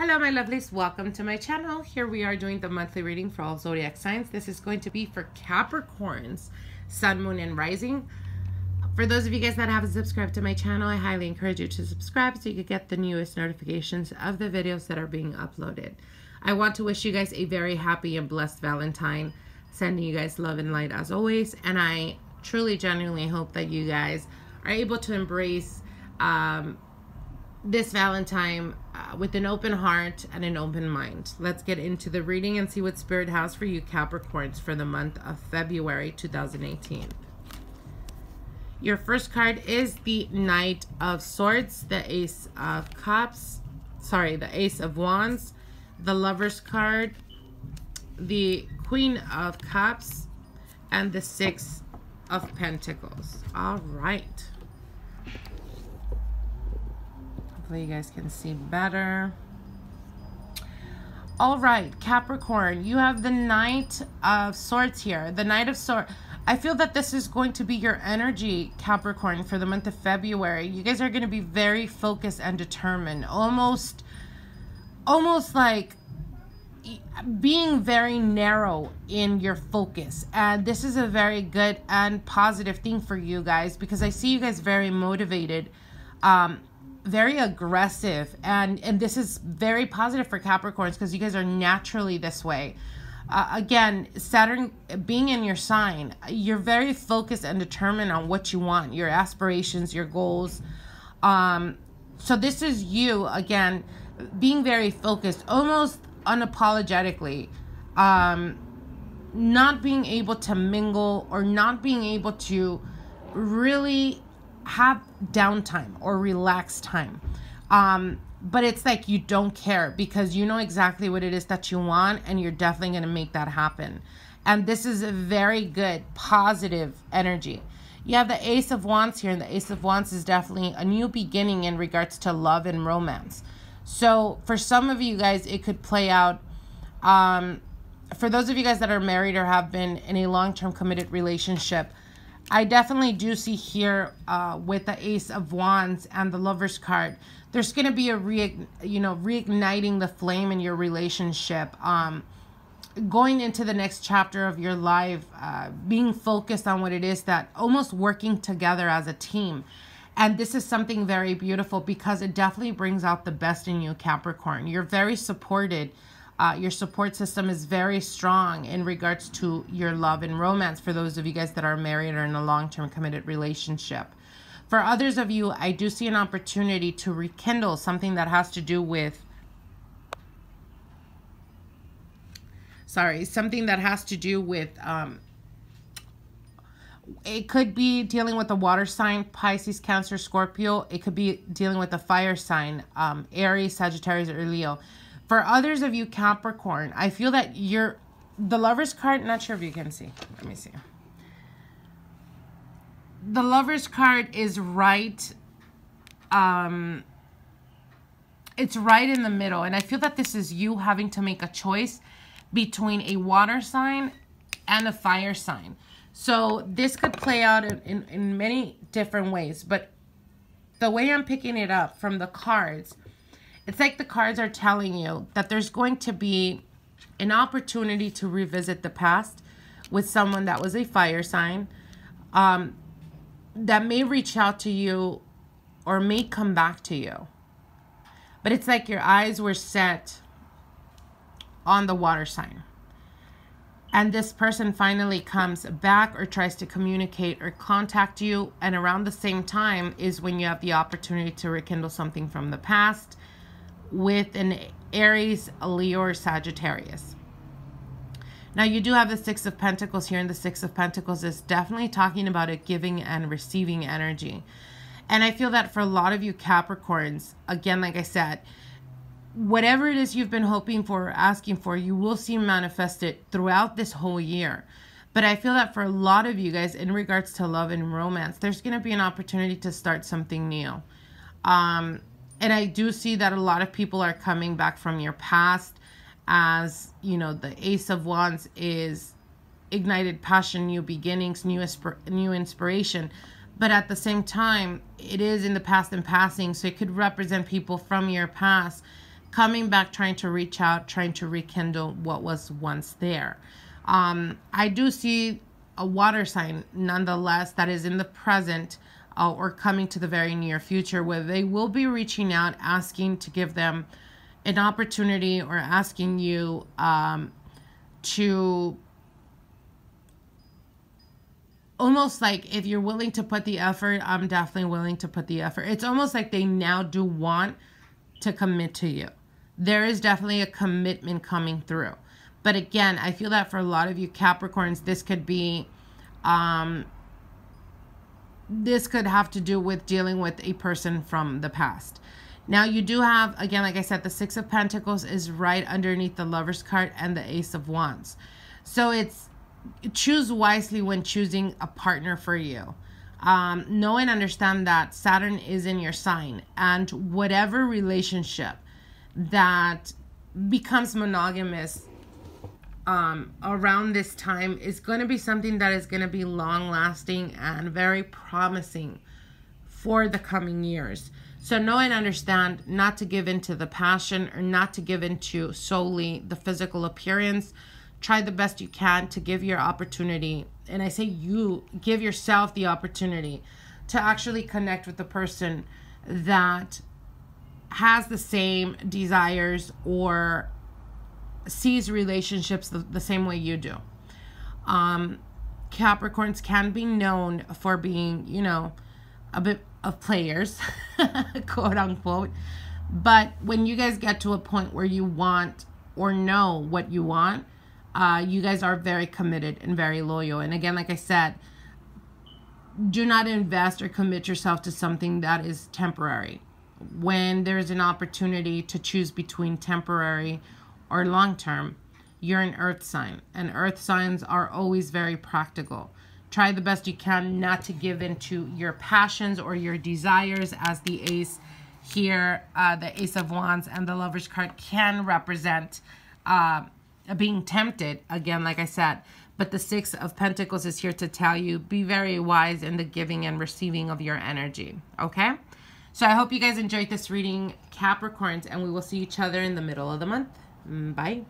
Hello my lovelies, welcome to my channel. Here we are doing the monthly reading for all zodiac signs. This is going to be for Capricorns, sun, moon, and rising. For those of you guys that haven't subscribed to my channel, I highly encourage you to subscribe so you can get the newest notifications of the videos that are being uploaded. I want to wish you guys a very happy and blessed Valentine, sending you guys love and light as always, and I truly genuinely hope that you guys are able to embrace this Valentine with an open heart and an open mind. Let's get into the reading and see what Spirit has for you Capricorns for the month of February 2018. Your first card is the Knight of Swords, the Ace of Cups, sorry, the Ace of Wands, the Lover's card, the Queen of Cups, and the Six of Pentacles. All right. You guys can see better. All right, Capricorn, you have the Knight of Swords here. The Knight of Swords. I feel that this is going to be your energy, Capricorn, for the month of February. You guys are going to be very focused and determined. Almost like being very narrow in your focus. And this is a very good and positive thing for you guys because I see you guys very motivated, very aggressive, and this is very positive for Capricorns because you guys are naturally this way. Again, Saturn being in your sign, you're very focused and determined on what you want, your aspirations, your goals. So this is you, again, being very focused, almost unapologetically, not being able to mingle or not being able to really have downtime or relaxed time, but it's like you don't care because you know exactly what it is that you want and you're definitely going to make that happen. And this is a very good positive energy. You have the Ace of Wands here, and the Ace of Wands is definitely a new beginning in regards to love and romance. So for some of you guys it could play out, for those of you guys that are married or have been in a long-term committed relationship, I definitely do see here with the Ace of Wands and the Lover's card, there's going to be a reigniting the flame in your relationship, going into the next chapter of your life, being focused on what it is that, almost working together as a team. And this is something very beautiful because it definitely brings out the best in you, Capricorn. You're very supported. Your support system is very strong in regards to your love and romance for those of you guys that are married or in a long-term committed relationship. For others of you, I do see an opportunity to rekindle something that has to do with, it could be dealing with a water sign, Pisces, Cancer, Scorpio. It could be dealing with a fire sign, Aries, Sagittarius, or Leo. For others of you, Capricorn, I feel that you're, the Lover's card, not sure if you can see. Let me see. The Lover's card is right, it's right in the middle. And I feel that this is you having to make a choice between a water sign and a fire sign. So this could play out in many different ways. But the way I'm picking it up from the cards, it's like the cards are telling you that there's going to be an opportunity to revisit the past with someone that was a fire sign, that may reach out to you or may come back to you. But it's like your eyes were set on the water sign. And this person finally comes back or tries to communicate or contact you. And around the same time is when you have the opportunity to rekindle something from the past with an Aries, a Leo, or Sagittarius. Now you do have the Six of Pentacles here, and the Six of Pentacles is definitely talking about a giving and receiving energy. And I feel that for a lot of you Capricorns, again, like I said, whatever it is you've been hoping for or asking for, you will see manifested throughout this whole year. But I feel that for a lot of you guys in regards to love and romance, there's going to be an opportunity to start something new. And I do see that a lot of people are coming back from your past, as, you know, the Ace of Wands is ignited passion, new beginnings, new inspiration. But at the same time, it is in the past and passing, so it could represent people from your past coming back, trying to reach out, trying to rekindle what was once there. I do see a water sign, nonetheless, that is in the present or coming to the very near future, where they will be reaching out, asking to give them an opportunity, or asking you to almost like, if you're willing to put the effort, I'm definitely willing to put the effort. It's almost like they now do want to commit to you. There is definitely a commitment coming through. But again, I feel that for a lot of you Capricorns, this could be, this could have to do with dealing with a person from the past. Now you do have, again, like I said, the Six of Pentacles is right underneath the Lover's card and the Ace of Wands. So it's, choose wisely when choosing a partner for you. Know and understand that Saturn is in your sign, and whatever relationship that becomes monogamous around this time is going to be something that is going to be long lasting and very promising for the coming years. So know and understand not to give into the passion, or not to give into solely the physical appearance. Try the best you can to give your opportunity, and I say you give yourself the opportunity to actually connect with the person that has the same desires or sees relationships the same way you do. Capricorns can be known for being, you know, a bit of players, quote unquote. But when you guys get to a point where you want or know what you want, you guys are very committed and very loyal. And again, like I said, do not invest or commit yourself to something that is temporary. When there's an opportunity to choose between temporary or long-term, you're an earth sign, and earth signs are always very practical. Try the best you can not to give into your passions or your desires, as the ace here, the Ace of Wands and the Lover's card can represent being tempted, again, like I said. But the Six of Pentacles is here to tell you, be very wise in the giving and receiving of your energy, okay? So I hope you guys enjoyed this reading, Capricorns, and we will see each other in the middle of the month. Bye.